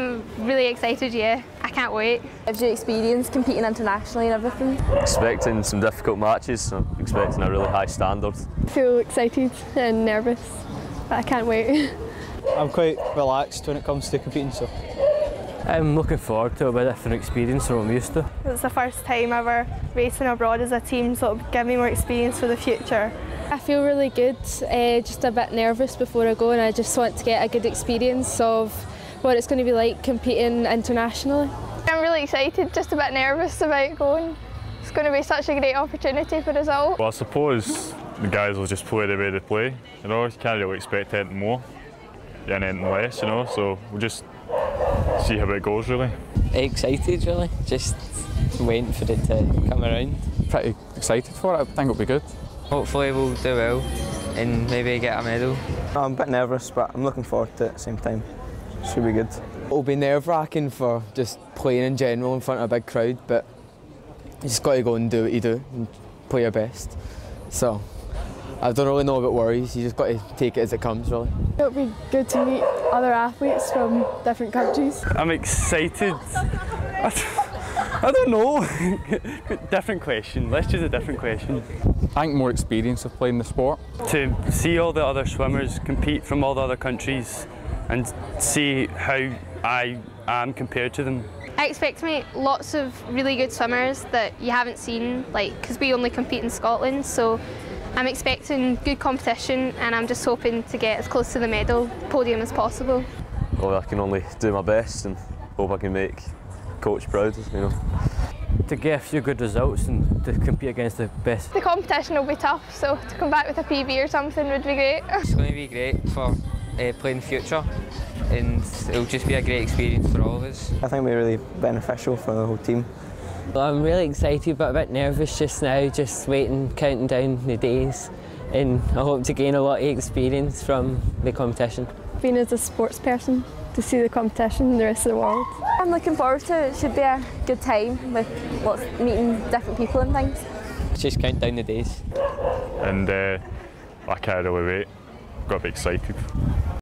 I'm really excited, yeah. I can't wait. How's your experience competing internationally and everything? Expecting some difficult matches, so I'm expecting a really high standard. I feel excited and nervous, but I can't wait. I'm quite relaxed when it comes to competing, so I'm looking forward to a bit different experience than I'm used to. It's the first time ever racing abroad as a team, so it'll give me more experience for the future. I feel really good, just a bit nervous before I go, and I just want to get a good experience of what it's going to be like competing internationally. I'm really excited, just a bit nervous about going. It's going to be such a great opportunity for us all. Well, I suppose the guys will just play the way they play, you know, you can't really expect anything more and anything less, you know, so we'll just see how it goes, really. Excited, really, just waiting for it to come around. Pretty excited for it, I think it'll be good. Hopefully we'll do well and maybe get a medal. I'm a bit nervous, but I'm looking forward to it at the same time. Should be good. It'll be nerve-wracking for just playing in general in front of a big crowd, but you just got to go and do what you do and play your best. So I don't really know about worries, you just got to take it as it comes, really. It'll be good to meet other athletes from different countries. I'm excited. I don't know. Different question. Let's choose a different question. I think more experience of playing the sport. To see all the other swimmers compete from all the other countries and see how I am compared to them. I expect to meet lots of really good swimmers that you haven't seen, like, because we only compete in Scotland, so I'm expecting good competition and I'm just hoping to get as close to the medal podium as possible. Well, I can only do my best and hope I can make coach proud, you know. To get a few good results and to compete against the best. The competition will be tough, so to come back with a PB or something would be great. It's going to be great for playing the future, and it'll just be a great experience for all of us. I think it'll be really beneficial for the whole team. Well, I'm really excited but a bit nervous just now, just waiting, counting down the days, and I hope to gain a lot of experience from the competition. Being as a sports person, to see the competition in the rest of the world. I'm looking forward to it. It should be a good time with lots of meeting different people and things. Just count down the days. And I can't really wait. I've got to be excited.